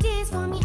tears for me,